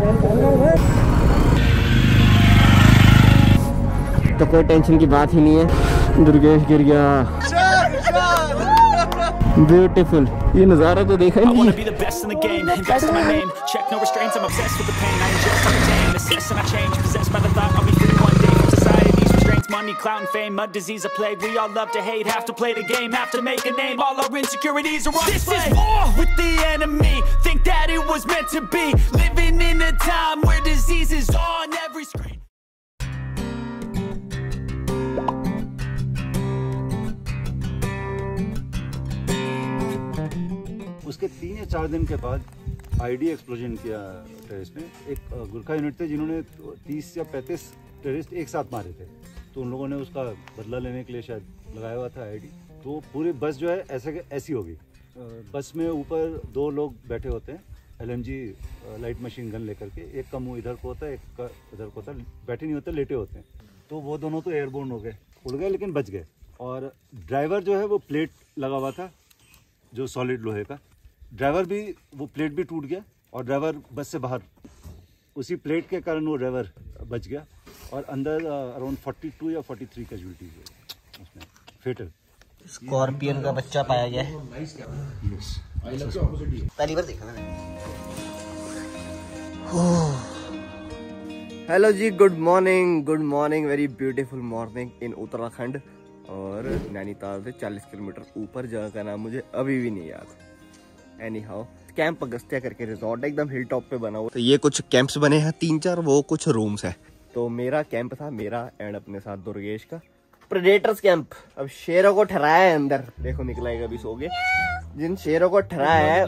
तो कोई टेंशन की बात ही नहीं है। दुर्गेश गिर गया। ब्यूटीफुल। ये नज़ारा तो देखा ही नहीं। उसके 3 या 4 दिन के बाद आईडी एक्सप्लोजन किया टेररिस्ट ने। एक गुरखा यूनिट थे जिन्होंने 30 या 35 टेररिस्ट एक साथ मारे थे, तो उन लोगों ने उसका बदला लेने के लिए शायद लगाया हुआ था आईडी। तो पूरी बस जो है ऐसे ऐसी होगी। बस में ऊपर 2 लोग बैठे होते हैं LMG लाइट मशीन गन लेकर के, एक का मुँह इधर को होता है, एक का इधर को होता है, बैठे नहीं होते, लेटे होते हैं। तो वो दोनों तो एयरबोर्न हो गए, उड़ गए, लेकिन बच गए। और ड्राइवर जो है वो प्लेट लगा हुआ था जो सॉलिड लोहे का, ड्राइवर भी, वो प्लेट भी टूट गया और ड्राइवर बस से बाहर, उसी प्लेट के कारण वो ड्राइवर बच गया। और अंदर अराउंड 42 या 43 कैजुअलिटी हुई उसमें, फेटल। स्कॉर्पियन का बच्चा पाया गया है। पहली बार देखा मैंने। Hello ji, good morning. Good morning, very beautiful morning in Uttarakhand. और नैनीताल से 40 किलोमीटर ऊपर, जगह का नाम मुझे अभी भी नहीं याद। Anyhow, कैंप अगस्त्या करके रिजॉर्ट एकदम हिल टॉप पे बना हुआ। तो ये कुछ कैंप्स बने हैं 3-4, वो कुछ रूम्स हैं। तो मेरा कैंप था, मेरा एंड अपने साथ दुर्गेश का, प्रेडेटर्स कैंप। अब शेरों को ठहराया है अंदर, देखो निकलाएगा भी सो गए। जिन शेरों को ठहराया है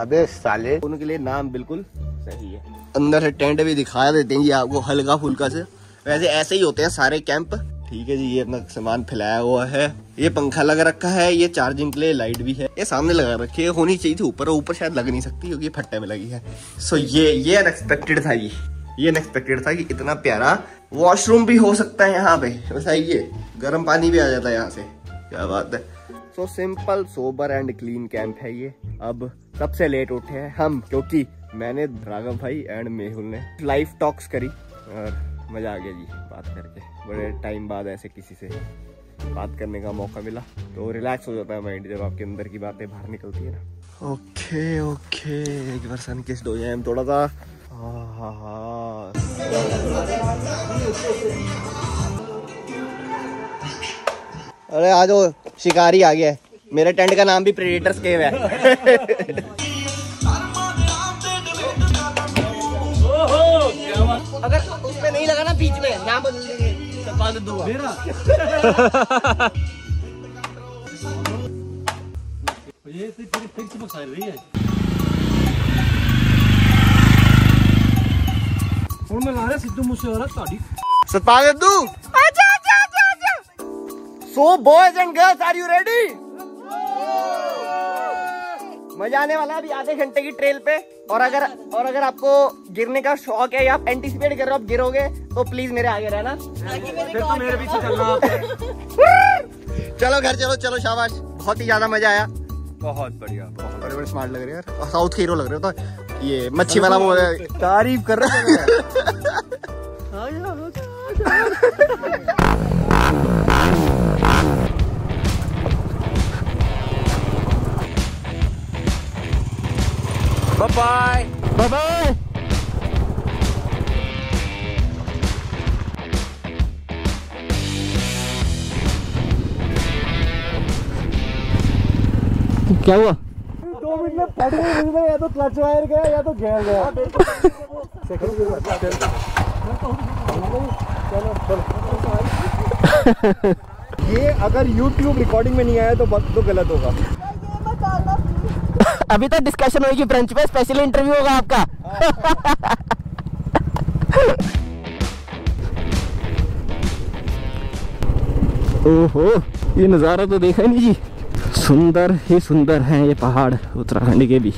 अबे साले, उनके लिए नाम बिल्कुल सही है। अंदर से टेंट भी दिखा देते हैं आपको हल्का फुल्का से, वैसे ऐसे ही होते हैं सारे कैंप। ठीक है जी, ये अपना सामान फैलाया हुआ है, ये पंखा लगा रखा है, ये चार्जिंग के लिए लाइट भी है, ये सामने लगा रखी है, होनी चाहिए थी ऊपर, ऊपर शायद लग नहीं सकती क्योंकि फट्टे में लगी है। सो ये अनएक्सपेक्टेड था, ये अनएक्सपेक्टेड था कि इतना प्यारा वॉशरूम भी हो सकता है यहाँ पे। वैसा ये गर्म पानी भी आ जाता है यहाँ से, क्या बात है। So simple, sober and clean camp है ये। अब सबसे लेट उठे हैं हम, क्योंकि मैंने, राघव भाई एंड मेहुल ने लाइव टॉक्स करी और मज़ा आ गया जी बात करके। बड़े टाइम बाद ऐसे किसी से बात करने का मौका मिला, तो रिलैक्स हो जाता है माइंड जब आपके अंदर की बातें बाहर निकलती है ना। ओके ओके, एक बार सन किस्ड हो जाए हम थोड़ा सा। अरे आज वो शिकारी आ गया है। मेरे टेंट का नाम भी प्रेडेटर्स केव है। अगर उसमें नहीं लगा ना बीच में, नाम बदल देंगे तो पागल दूंगा मेरा। ये तो तेरी फिक्स में खा रही है। फोन में ला रहा सिद्धू मुझसे, औरत ताड़ी सत पागल दू। अच्छा अच्छा अच्छा। So boys and girls, are you ready? मजा आने वाला है अभी आधे घंटे की ट्रेल पे। और अगर आपको गिरने का शौक है या आप एंटीसिपेट कर रहे हो आप गिरोगे, तो प्लीज मेरे आगे रहना, फिर तो मेरे पीछे चलना। चलो घर चलो, चलो शाबाश। बहुत ही ज्यादा मजा आया, बहुत बढ़िया, बहुत बड़े बड़े स्मार्ट लग रहे हैं यार, साउथ के हीरो लग रहे हो। तो ये मच्छी वाला वो तारीफ कर रहे। Bye bye bye bye. क्या हुआ? 2 मिनट में फट गई, या तो क्लच वायर गया या तो घेर गया। ये अगर YouTube रिकॉर्डिंग में नहीं आया तो गलत होगा। अभी तो डिस्कशन होगी फ्रेंच में, स्पेशल इंटरव्यू होगा आपका। ओहो, ये नज़ारा तो देखा ही नहीं जी। सुंदर ही सुंदर हैं ये पहाड़ उत्तराखंड के भी।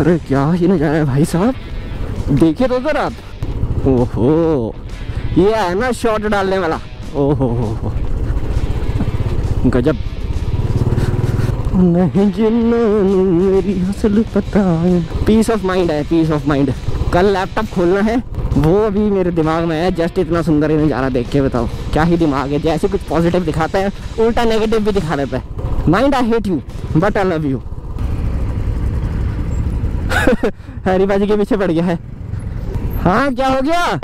अरे क्या ही नज़ारा है भाई साहब, देखिए तो सर आप। ओहो, ये है ना शॉट डालने वाला। ओहो गजब। नहीं जिन्ना मेरी हसल पता है। पीस ऑफ माइंड है, पीस ऑफ माइंड। कल लैपटॉप खोलना है, वो अभी मेरे दिमाग में है। जस्ट इतना सुंदर ही नज़ारा देख के बताओ क्या ही दिमाग है। जैसे कुछ पॉजिटिव दिखाता है उल्टा नेगेटिव भी दिखा देता है। Mind I hate you but I love you. हरी बाजी के पीछे पड़ गया है। हाँ क्या हो गया?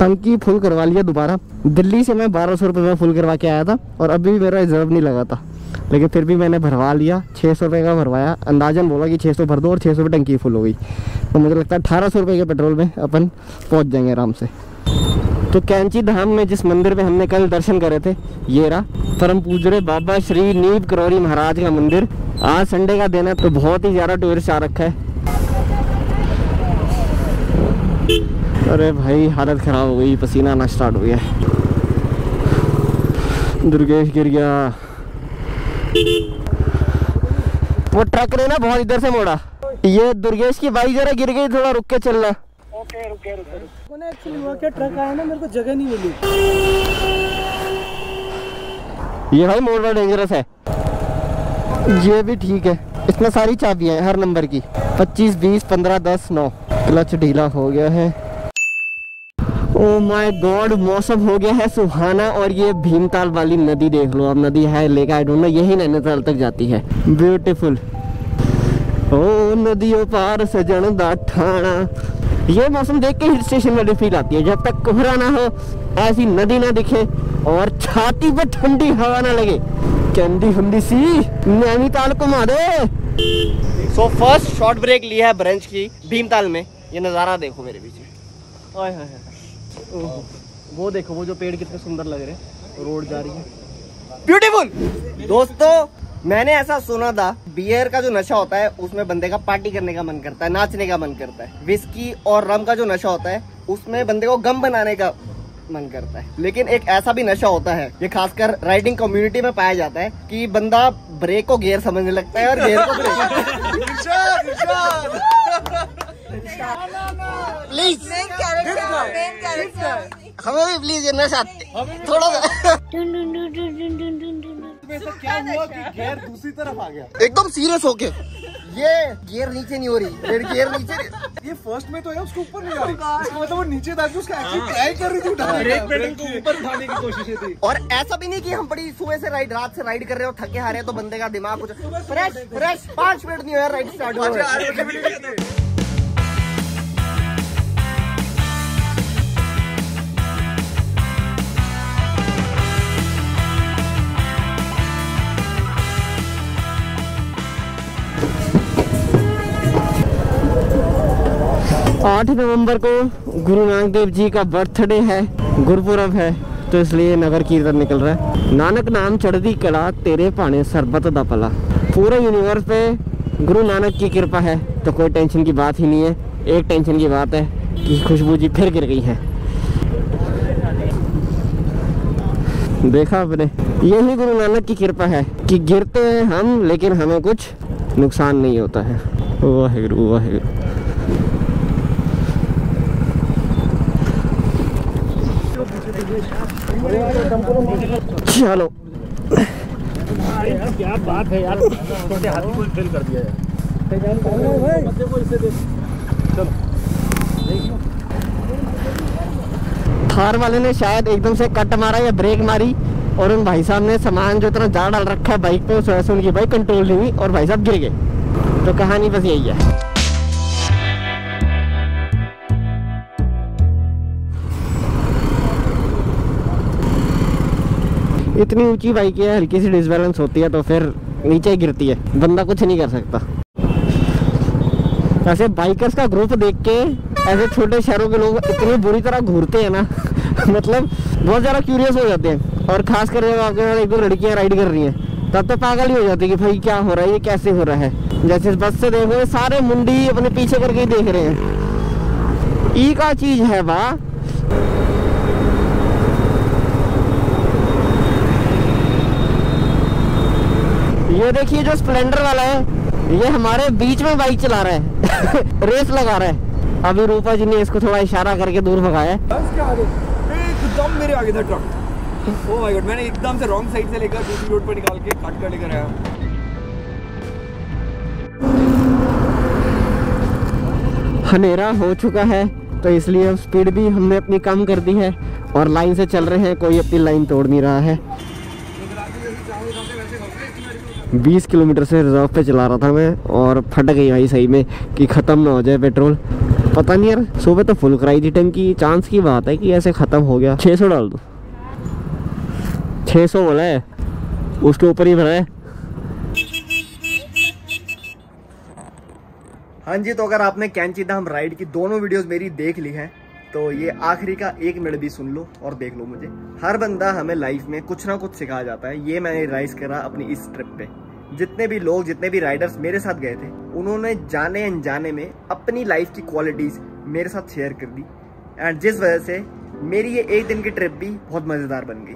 टंकी फुल करवा लिया दोबारा। दिल्ली से मैं 1200 रुपये में फुल करवा के आया था और अभी भी मेरा रिजर्व नहीं लगा था, लेकिन फिर भी मैंने भरवा लिया। 600 रुपये का भरवाया, अंदाजन बोला कि 600 भर दो और 600 पे टंकी फुल हो गई। तो मुझे लगता है 1800 रुपये के पेट्रोल में अपन पहुंच जाएंगे आराम से। तो कैंची धाम में जिस मंदिर में हमने कल दर्शन करे थे, ये रहा परम पूज्य बाबा श्री नीब करौरी महाराज का मंदिर। आज संडे का दिन है तो बहुत ही ज़्यादा टूरिस्ट आ रखा है। अरे भाई हालत ख़राब हो गई, पसीना आना स्टार्ट हो गया। दुर्गेश गिर गया। वो ट्रक ने ना बहुत इधर से मोड़ा। ये दुर्गेश की बाइक जरा गिर गई, थोड़ा रुक के चलना। ओके रुके। एक्चुअली हुआ क्या, ट्रक आया ना, मेरे को जगह नहीं मिली। ये भाई मोड़ बड़ा डेंजरस है। ये भी ठीक है, इसमें सारी चाबियाँ हैं हर नंबर की। 25, 20, 15, 10, 9। क्लच ढीला हो गया है। ओह माय गॉड, मौसम हो गया है सुहाना। और ये भीमताल वाली नदी देख लो। अब नदी है लेक, आई डोंट नो, यही नैनीताल तक जाती है। ब्यूटीफुल। ओ नदियों पार सजन दा ठाणा। ये मौसम देख के हिल स्टेशन वाली फील आती है। जब तक कोहरा ना हो, ऐसी नदी ना दिखे और छाती पर ठंडी हवा ना लगे, ठंडी ठंडी सी नैनीताल को मारे। सो फर्स्ट शॉर्ट ब्रेक लिया है ब्रंच की भीमताल में। ये नज़ारा देखो मेरे पीछे। ओए हाय हाय, वो देखो, वो जो पेड़ कितने सुंदर लग रहे हैं। रोड जा रही है, ब्यूटीफुल। दोस्तों मैंने ऐसा सुना था, बियर का जो नशा होता है उसमें बंदे का पार्टी करने का मन करता है, नाचने का मन करता है। विस्की और रम का जो नशा होता है उसमें बंदे को गम बनाने का मन करता है। लेकिन एक ऐसा भी नशा होता है, ये खासकर राइडिंग कम्युनिटी में पाया जाता है, कि बंदा ब्रेक को गियर समझने लगता है और गियर को ब्रेक। प्लीज हमें भी प्लीज ये नशा थोड़ा सा। क्या हुआ कि गियर दूसरी तरफ आ गया एकदम सीरियस होके। ये गियर नीचे नहीं हो रही, फिर गियर नीचे। ये फर्स्ट में तो है, उसके ऊपर नहीं आ रही। इसका मतलब वो नीचे जाके उसका एक्चुअली ट्राई कर रही थी उठाने का, ब्रेक को ऊपर उठाने की कोशिश थी। और ऐसा भी नहीं कि हम बड़ी सुबह से राइड, रात से राइड कर रहे हो, थके हारे तो बंदे का दिमाग कुछ फ्रेश फ्रेश 5 मिनट नहीं हो, राइड स्टार्ट हो रहा है। आठ नवंबर को गुरु नानक देव जी का बर्थडे है, गुरपुरब है, तो इसलिए नगर कीर्तन निकल रहा है। नानक नाम चढ़दी कला, तेरे भाने सरबत दा भला। पूरे यूनिवर्स पे गुरु नानक की कृपा है तो कोई टेंशन की बात ही नहीं है। एक टेंशन की बात है कि खुशबू जी फिर गिर गई है। देखा आपने, यही गुरु नानक की कृपा है कि गिरते हैं हम लेकिन हमें कुछ नुकसान नहीं होता है। वाहेगुरु वाहेगुरु। चलो क्या बात है यार, छोटे हाथी को फेल कर दिया यार। चलो थार वाले ने शायद एकदम से कट मारा या ब्रेक मारी और उन भाई साहब ने सामान जो इतना ज़्यादा डाल रखा है बाइक पे, उस वजह से उनकी बाइक कंट्रोल नहीं हुई और भाई साहब गिर गए। तो कहानी बस यही है। इतनी ऊंची बाइक है, हल्की सी डिसबैलेंस होती है तो फिर नीचे ही गिरती है, बंदा कुछ नहीं कर सकता। ऐसे बाइकर्स का ग्रुप देख के ऐसे छोटे शहरों के लोग इतनी बुरी तरह घूरते हैं ना, मतलब बहुत ज़्यादा क्यूरियस हो जाते हैं। और खास कर जब आपके साथ एक दो लड़कियाँ राइड कर रही हैं तब तो पागल ही हो जाती है कि भाई क्या हो रहा है, ये कैसे हो रहा है। जैसे बस से देखो सारे मुंडी अपने पीछे करके ही देख रहे हैं। ई का चीज़ है वाह। ये देखिए जो स्प्लेंडर वाला है ये हमारे बीच में बाइक चला रहा है रेस लगा रहा है। अभी रूपा जी ने इसको थोड़ा इशारा करके दूर भगाया। एकदम मेरे आगे था ट्रक। ओह माय गॉड, मैंने एकदम से रॉन्ग साइड से लेकर दूसरी रोड पर निकाल के काट कर लेकर आया। हनेरा हो चुका है तो इसलिए अब स्पीड भी हमने अपनी कम कर दी है और लाइन से चल रहे हैं, कोई अपनी लाइन तोड़ नहीं रहा है। 20 किलोमीटर से रिजर्व पे चला रहा था मैं और फट गई भाई सही में कि ख़त्म ना हो जाए पेट्रोल। पता नहीं यार, सुबह तो फुल कराई थी टंकी, चांस की बात है कि ऐसे ख़त्म हो गया। 600 डाल दो, 600 बोला है, उसके ऊपर ही भरा है। हाँ जी, तो अगर आपने कैंची धाम राइड की दोनों वीडियोस मेरी देख ली हैं तो ये आखिरी का 1 मिनट भी सुन लो और देख लो। मुझे हर बंदा हमें लाइफ में कुछ ना कुछ सिखाया जाता है, ये मैंने रियलाइज करा अपनी इस ट्रिप पे। जितने भी लोग, जितने भी राइडर्स मेरे साथ गए थे, उन्होंने जाने अनजाने में अपनी लाइफ की क्वालिटीज मेरे साथ शेयर कर दी एंड जिस वजह से मेरी ये 1 दिन की ट्रिप भी बहुत मज़ेदार बन गई।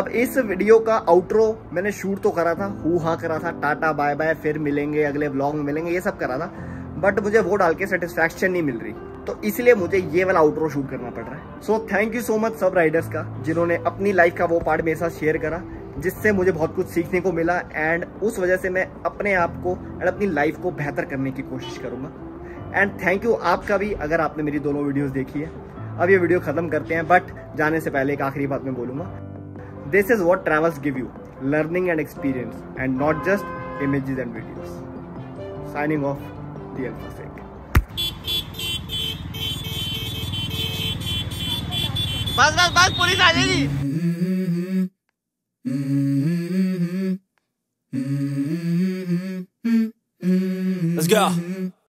अब इस वीडियो का आउट्रो मैंने शूट तो करा था, हु हाँ करा था, टाटा बाय बाय फिर मिलेंगे अगले व्लॉग में मिलेंगे, ये सब करा था, बट मुझे वो डाल के सेटिस्फैक्शन नहीं मिल रही, तो इसलिए मुझे ये वाला आउट्रो शूट करना पड़ रहा है। So thank you so much सब राइडर्स का जिन्होंने अपनी लाइफ का वो पार्ट मेरे साथ शेयर करा जिससे मुझे बहुत कुछ सीखने को मिला एंड उस वजह से मैं अपने आप को एंड अपनी लाइफ को बेहतर करने की कोशिश करूँगा। एंड थैंक यू आपका भी अगर आपने मेरी दोनों वीडियोज़ देखी है। अब ये वीडियो ख़त्म करते हैं, बट जाने से पहले एक आखिरी बात मैं बोलूँगा। This is what travels give you, learning and experience, and not just images and videos. Signing off, the Alphasec. Bas, bas, bas, police aa jayegi. Let's go.